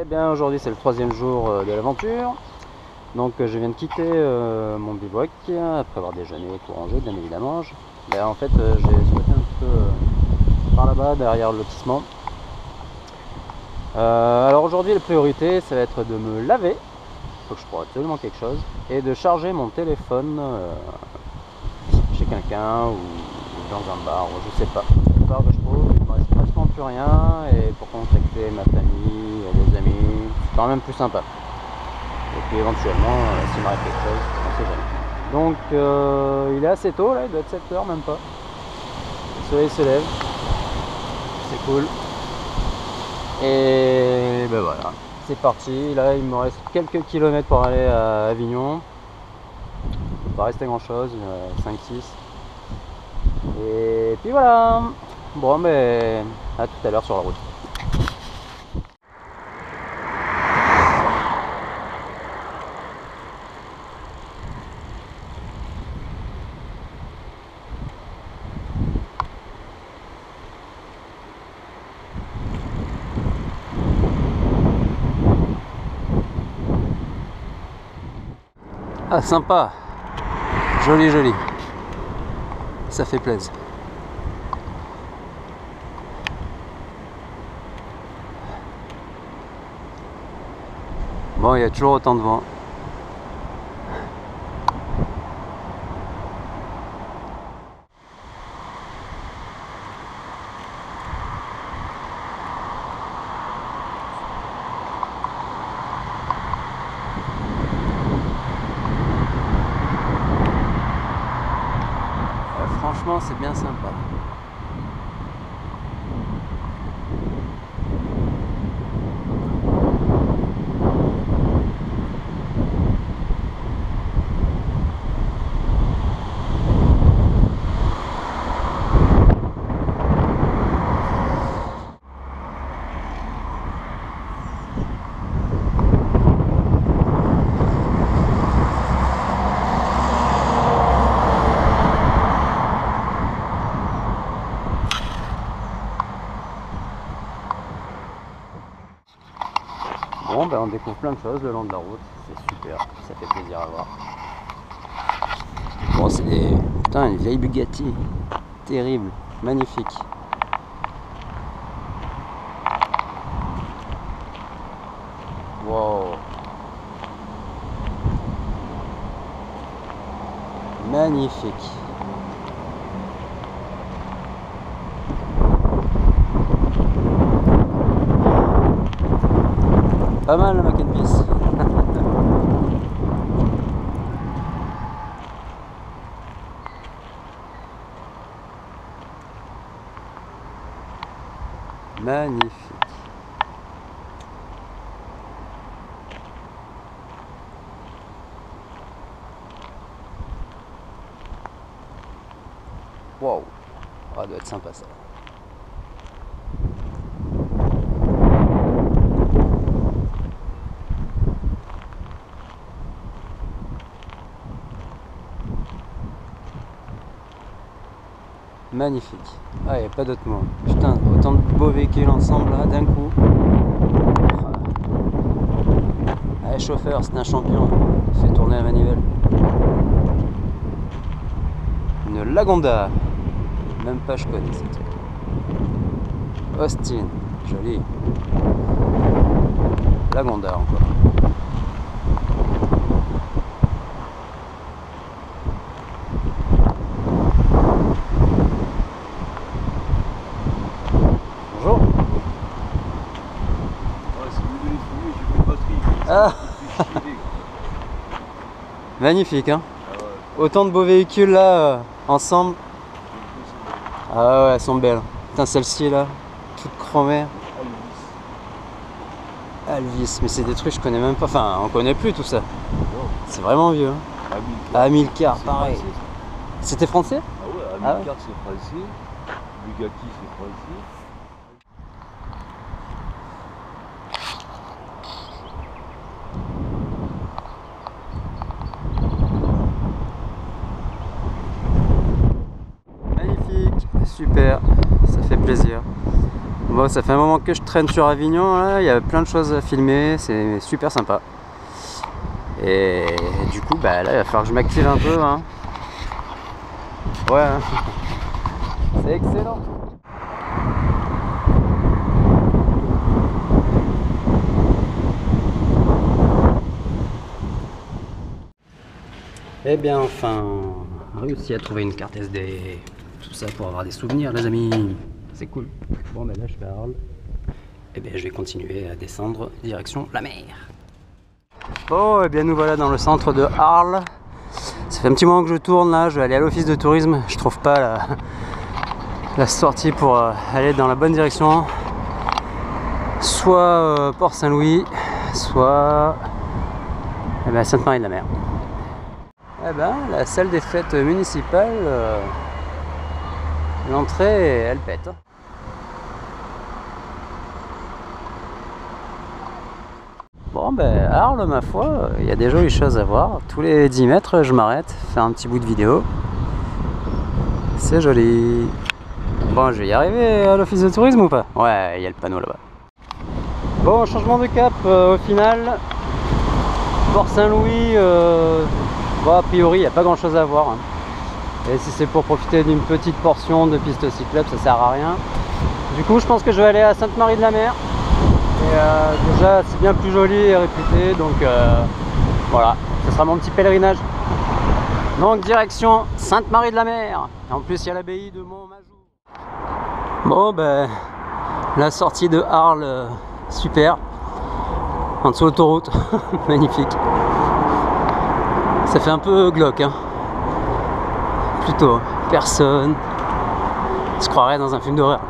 Eh bien aujourd'hui c'est le troisième jour de l'aventure. Donc je viens de quitter mon bivouac après avoir déjeuné et tout rangé bien évidemment. Là, en fait j'ai sauté un peu par là-bas derrière le lotissement. Alors aujourd'hui la priorité ça va être de me laver, il faut que je prenne absolument quelque chose, et de charger mon téléphone chez quelqu'un ou dans un bar, ou je sais pas. Quelque part que je trouve, il me reste pratiquement plus rien et pour contacter ma famille, les amis, c'est quand même plus sympa. Et puis éventuellement, s'il m'arrive quelque chose, on sait jamais. Donc il est assez tôt là, il doit être 7 h même pas. Le soleil se lève, c'est cool. Et ben voilà, c'est parti. Là, il me reste quelques kilomètres pour aller à Avignon. Il ne peut pas rester grand chose, 5-6. Et puis voilà. Bon, mais à tout à l'heure sur la route. Ah, sympa, joli joli, ça fait plaisir. Bon, il y a toujours autant de vent. Franchement, c'est bien sympa. Bon, ben on découvre plein de choses le long de la route, c'est super, ça fait plaisir à voir. Bon, c'est des... Putain, une vieille Bugatti, terrible, magnifique. Wow. Magnifique. Pas mal le Mc&Peace. Magnifique. Wow, ça doit être sympa ça. Magnifique. Ah, il n'y a pas d'autre mot. Putain, autant de beaux véhicules ensemble là d'un coup. Allez, chauffeur, c'est un champion. Il fait tourner la manivelle. Une Lagonda. Même pas je connais ce truc. Austin. Joli. Lagonda encore. Magnifique, hein, ah ouais. Autant de beaux véhicules là, ensemble. Ah ouais, elles sont belles. Putain, celle-ci là, toute chromée. Alvis, mais c'est des trucs que je connais même pas. Enfin, on connaît plus tout ça. Wow. C'est vraiment vieux. Hein. Amilcar, pareil. C'était français ? Ah ouais, Amilcar, ah, c'est français. Bugatti, c'est français. Super, ça fait plaisir. Bon, ça fait un moment que je traîne sur Avignon, là. Il y a plein de choses à filmer, c'est super sympa. Et du coup, bah, là, il va falloir que je m'active un peu. Hein. Ouais, c'est excellent. Eh bien, enfin, réussi à trouver une carte SD, tout ça pour avoir des souvenirs, les amis. C'est cool. Bon, ben là, je vais à Arles. Eh bien, je vais continuer à descendre direction la mer. Oh, eh bien, nous voilà dans le centre de Arles. Ça fait un petit moment que je tourne là. Je vais aller à l'office de tourisme. Je trouve pas la sortie pour aller dans la bonne direction. Soit Port-Saint-Louis, soit Saintes-Maries-de-la-Mer. Eh ben, la salle des fêtes municipales. L'entrée, elle pète. Bon, ben, Arles, ma foi, il y a des jolies choses à voir. Tous les 10 mètres, je m'arrête, faire un petit bout de vidéo. C'est joli. Bon, je vais y arriver à l'office de tourisme ou pas? Ouais, il y a le panneau là-bas. Bon, changement de cap, au final. Port-Saint-Louis, bon, a priori, il n'y a pas grand-chose à voir. Hein. Et si c'est pour profiter d'une petite portion de piste cyclable, ça sert à rien. Du coup, je pense que je vais aller à Saintes-Maries-de-la-Mer. Et déjà, c'est bien plus joli et réputé. Donc voilà, ce sera mon petit pèlerinage. Donc, direction Saintes-Maries-de-la-Mer. En plus, il y a l'abbaye de Montmajour. Bon, ben, la sortie de Arles, super. En dessous de l'autoroute, magnifique. Ça fait un peu glauque, hein. Plutôt personne, je croirais dans un film d'horreur.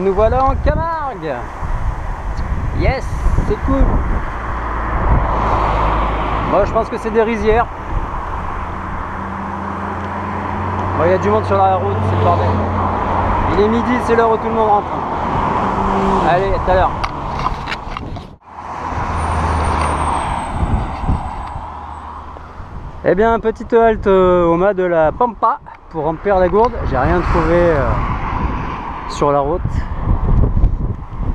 Nous voilà en Camargue. Yes, c'est cool. Bon, je pense que c'est des rizières. Bon, il y a du monde sur la route, c'est le bordel. Il est midi, c'est l'heure où tout le monde rentre. Allez, à tout à l'heure. Eh bien, petite halte au mas de la Pampa pour remplir la gourde. J'ai rien trouvé sur la route.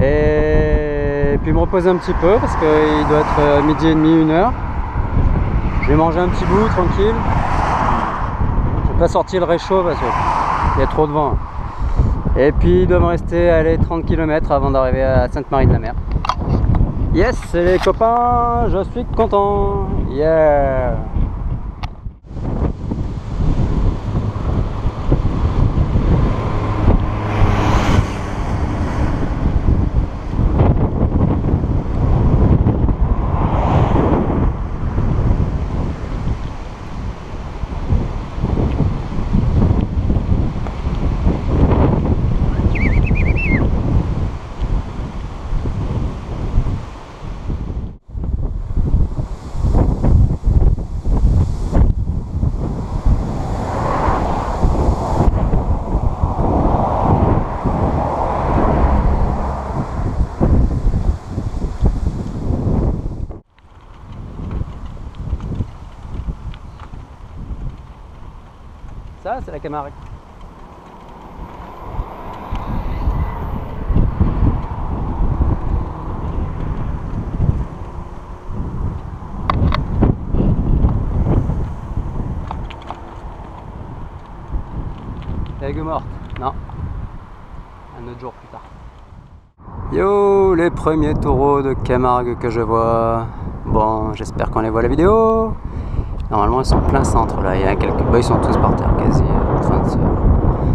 Et puis me reposer un petit peu parce qu'il doit être midi et demi, 1 heure. Je vais manger un petit bout tranquille. Je n'ai pas sorti le réchaud parce qu'il y a trop de vent. Et puis il doit me rester aller 30 km avant d'arriver à Saintes-Maries-de-la-Mer. Yes, les copains, je suis content. Yeah. Ça, c'est la Camargue. Les Aigues-Mortes, non. Un autre jour plus tard. Yo, les premiers taureaux de Camargue que je vois. Bon, j'espère qu'on les voit à la vidéo. Normalement, ils sont plein centre là. Il y a quelques... bah, ils sont tous par terre quasi.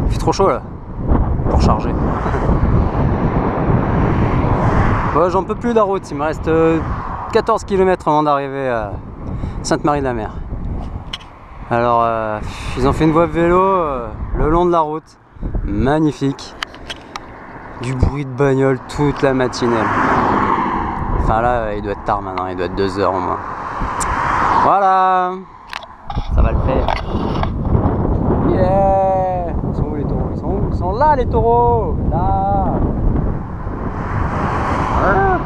Il fait trop chaud là pour charger. Bon, j'en peux plus de la route. Il me reste 14 km avant d'arriver à Saintes-Maries-de-la-Mer. Alors, ils ont fait une voie vélo le long de la route. Magnifique. Du bruit de bagnole toute la matinée. Enfin là, il doit être tard maintenant. Il doit être 2 heures au moins. Voilà, ça va le faire. Yeah. Ils sont où les taureaux? Ils sont là les taureaux. Là. Voilà.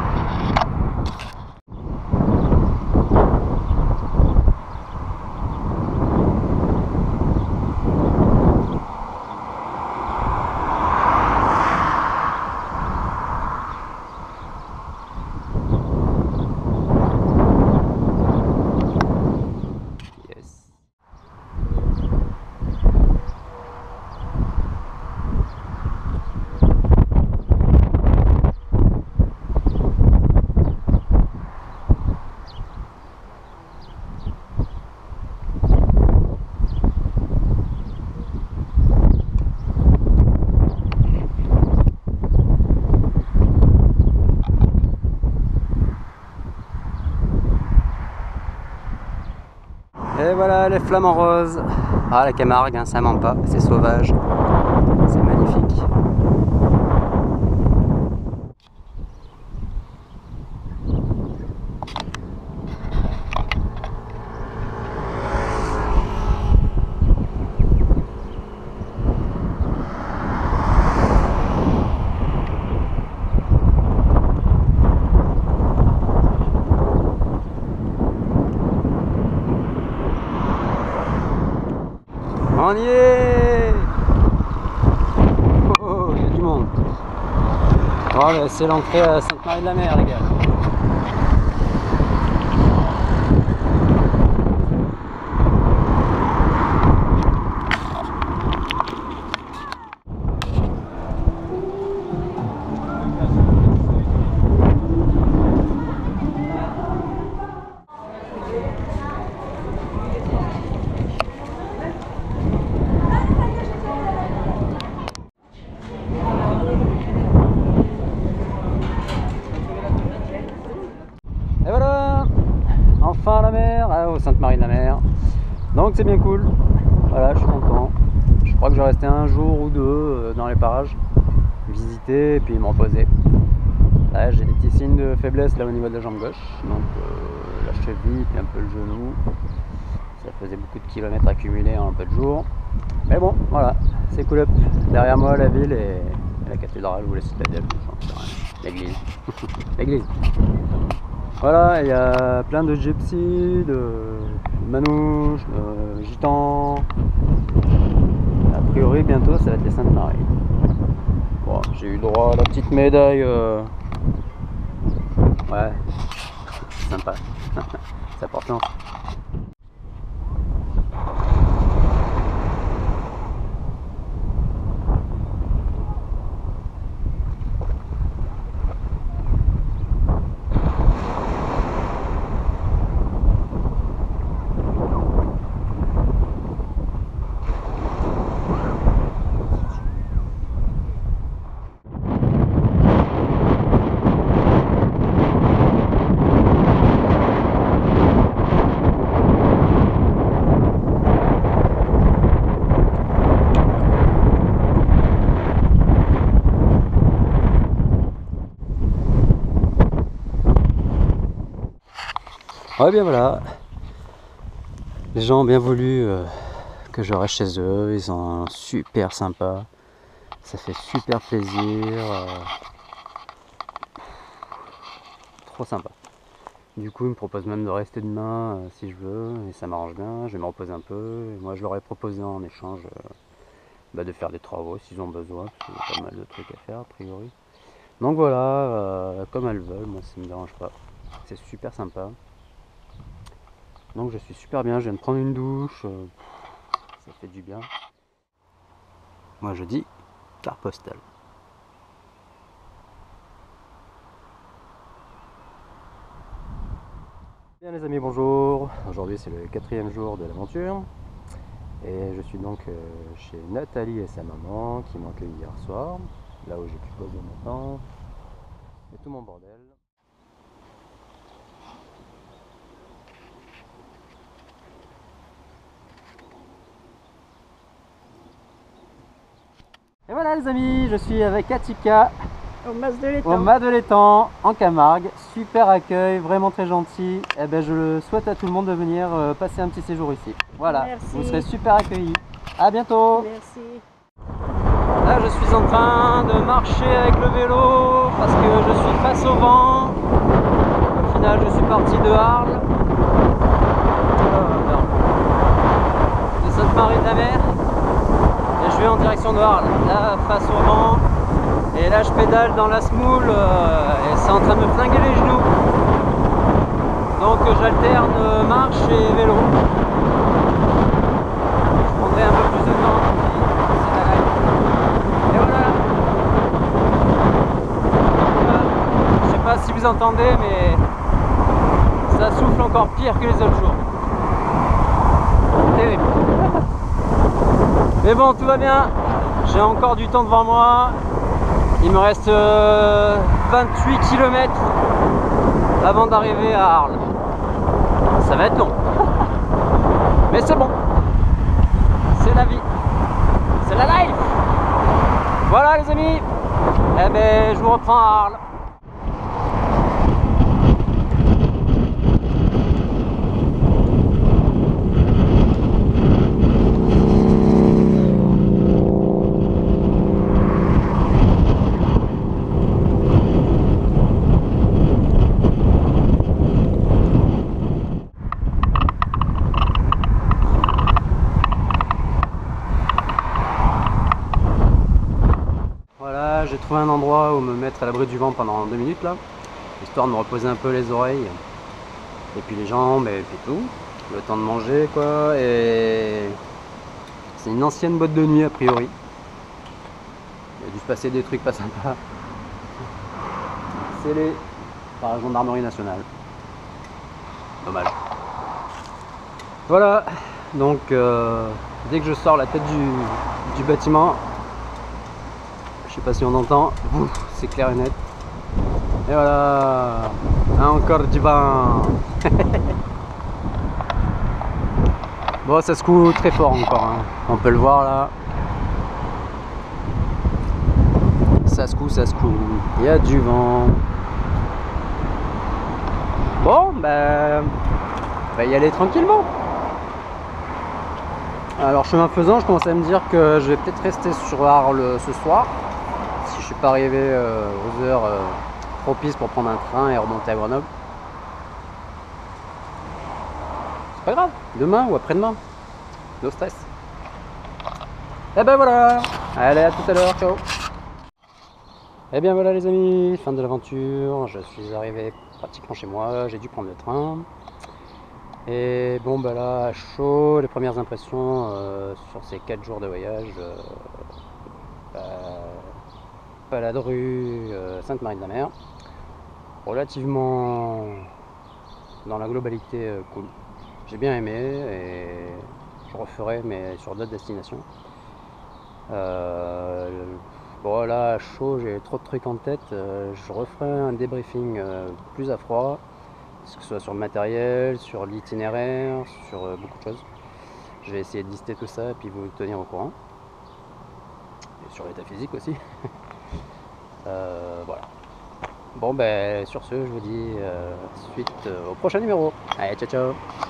les flamants roses. Ah, la Camargue, hein, ça ment pas, c'est sauvage, c'est magnifique. On y est! Oh, il y a du monde! Oh, c'est l'entrée à Saintes-Maries-de-la-Mer, les gars! Saintes-Maries-de-la-Mer, donc c'est bien cool. Voilà, je suis content. Je crois que je vais rester un jour ou deux dans les parages, visiter et puis me reposer. Là, j'ai des petits signes de faiblesse là au niveau de la jambe gauche, donc la cheville et un peu le genou. Ça faisait beaucoup de kilomètres accumulés en un peu de jours, mais bon, voilà, c'est cool up. Derrière moi, la ville et la cathédrale ou la citadelle, l'église. L'église. Voilà, il y a plein de gypsies, de manouches, de gitans. A priori, bientôt, ça va être les Saintes-Maries. Bon, j'ai eu droit à la petite médaille. Ouais, c'est sympa. C'est important. Eh bien voilà, les gens ont bien voulu que je reste chez eux, ils sont super sympas, ça fait super plaisir, trop sympa. Du coup ils me proposent même de rester demain si je veux, et ça m'arrange bien, je vais me reposer un peu, et moi je leur ai proposé en échange de faire des travaux s'ils ont besoin, parce qu'il y a pas mal de trucs à faire a priori. Donc voilà, comme elles veulent, moi ça me dérange pas, c'est super sympa. Donc je suis super bien, je viens de prendre une douche, ça fait du bien. Moi je dis carte postale. Bien les amis, bonjour. Aujourd'hui c'est le 4e jour de l'aventure. Et je suis donc chez Nathalie et sa maman qui m'ont accueilli hier soir. Là où j'ai pu poser mon temps et tout mon bordel. Et voilà les amis, je suis avec Atika au Mas de l'étang en Camargue, super accueil, vraiment très gentil. Et ben je le souhaite à tout le monde de venir passer un petit séjour ici. Voilà, merci. Vous serez super accueillis. À bientôt. Merci. Là je suis en train de marcher avec le vélo parce que je suis face au vent. Au final je suis parti de Arles, de Saintes-Maries-de-la-Mer. En direction de Arles, là face au vent, et là je pédale dans la semoule et c'est en train de me flinguer les genoux, donc j'alterne marche et vélo. Je prendrai un peu plus de temps, et voilà. Je sais pas si vous entendez, mais ça souffle encore pire que les autres jours, terrible. Mais bon, tout va bien, j'ai encore du temps devant moi, il me reste 28 km avant d'arriver à Arles. Ça va être long. Mais c'est bon, c'est la vie, c'est la life. Voilà les amis, eh ben, je vous reprends à Arles. J'ai trouvé un endroit où me mettre à l'abri du vent pendant 2 minutes là, histoire de me reposer un peu les oreilles et puis les jambes et puis tout, le temps de manger quoi. Et c'est une ancienne boîte de nuit a priori, il a dû se passer des trucs pas sympas, scellé par la gendarmerie nationale, dommage. Voilà, donc dès que je sors la tête du bâtiment, je sais pas si on entend, c'est clair et net. Et voilà, encore du vent. Bon, ça secoue très fort encore, hein. On peut le voir là. Ça secoue, ça secoue. Il y a du vent. Bon, ben, on va y aller tranquillement. Alors, chemin faisant, je commence à me dire que je vais peut-être rester sur Arles ce soir. Je suis pas arrivé aux heures propices pour prendre un train et remonter à Grenoble. C'est pas grave, demain ou après-demain, no stress. Et ben voilà, allez, à tout à l'heure, ciao. Et bien voilà les amis, fin de l'aventure, je suis arrivé pratiquement chez moi, j'ai dû prendre le train. Et bon bah ben là, à chaud, les premières impressions sur ces 4 jours de voyage. La rue Saintes-Maries-de-la-Mer, relativement dans la globalité cool, j'ai bien aimé et je referai mais sur d'autres destinations. Bon là à chaud j'ai trop de trucs en tête, je referai un débriefing plus à froid, que ce soit sur le matériel, sur l'itinéraire, sur beaucoup de choses. Je vais essayer de lister tout ça et puis vous tenir au courant, et sur l'état physique aussi. Voilà. Bon ben sur ce je vous dis suite au prochain numéro. Allez, ciao ciao.